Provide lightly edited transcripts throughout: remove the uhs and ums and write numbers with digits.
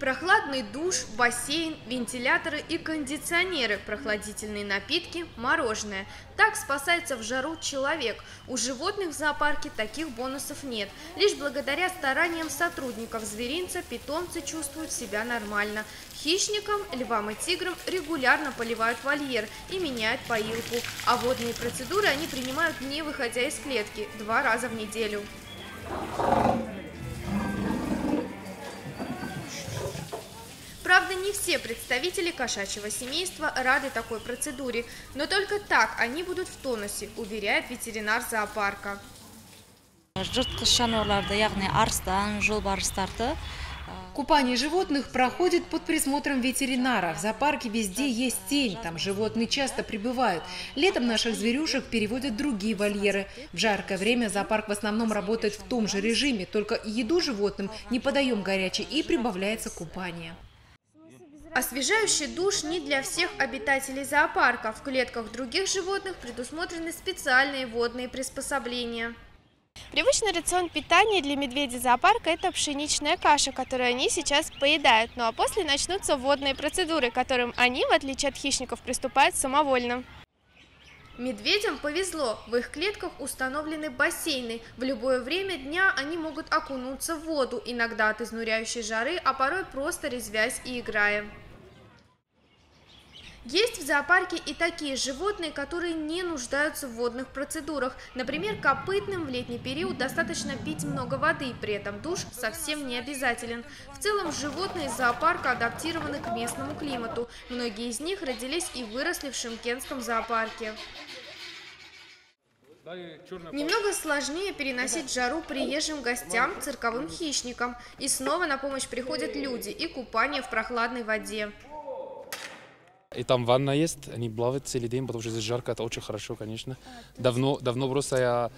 Прохладный душ, бассейн, вентиляторы и кондиционеры, прохладительные напитки, мороженое. Так спасается в жару человек. У животных в зоопарке таких бонусов нет. Лишь благодаря стараниям сотрудников зверинца питомцы чувствуют себя нормально. Хищникам, львам и тиграм регулярно поливают вольер и меняют поилку. А водные процедуры они принимают, не выходя из клетки, 2 раза в неделю. Правда, не все представители кошачьего семейства рады такой процедуре, но только так они будут в тонусе, уверяет ветеринар зоопарка. Купание животных проходит под присмотром ветеринара. В зоопарке везде есть тень, там животные часто прибывают. Летом наших зверюшек переводят в другие вольеры. В жаркое время зоопарк в основном работает в том же режиме, только еду животным не подаем горячей и прибавляется купание. Освежающий душ не для всех обитателей зоопарка. В клетках других животных предусмотрены специальные водные приспособления. Привычный рацион питания для медведей зоопарка – это пшеничная каша, которую они сейчас поедают. Ну а после начнутся водные процедуры, которым они, в отличие от хищников, приступают самовольно. Медведям повезло, в их клетках установлены бассейны. В любое время дня они могут окунуться в воду, иногда от изнуряющей жары, а порой просто резвясь и играя. Есть в зоопарке и такие животные, которые не нуждаются в водных процедурах. Например, копытным в летний период достаточно пить много воды, при этом душ совсем не обязателен. В целом, животные из зоопарка адаптированы к местному климату. Многие из них родились и выросли в Шымкентском зоопарке. Немного сложнее переносить жару приезжим гостям, цирковым хищникам. И снова на помощь приходят люди и купание в прохладной воде. И там ванна есть, они плавают целый день, потому что здесь жарко, это очень хорошо, конечно. Давно просто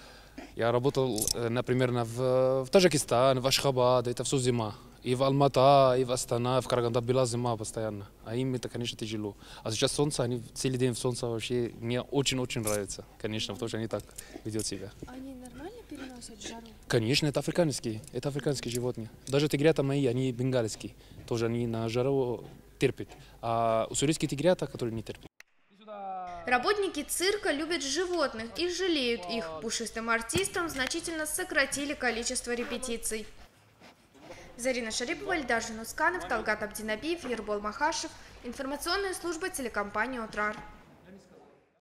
я работал, например, в Таджикистане, в Ашхабаде, это все зима. И в Алмата, и в Астана, в Караганда была зима постоянно. А им это, конечно, тяжело. А сейчас солнце, они целый день в солнце вообще, мне очень-очень нравится, конечно, потому что они так ведут себя. Они нормально переносят жару? Конечно, это африканские животные. Даже тигрята мои, они бенгальские, тоже они на жару... терпит, а уссурийские тигрята, которые не терпят. Работники цирка любят животных и жалеют их. Пушистым артистам значительно сократили количество репетиций. Зарина Шарипова, Леда Жунусканов, Талгат Абдинабиев, Ербол Махашев. Информационная служба телекомпании «Отырар».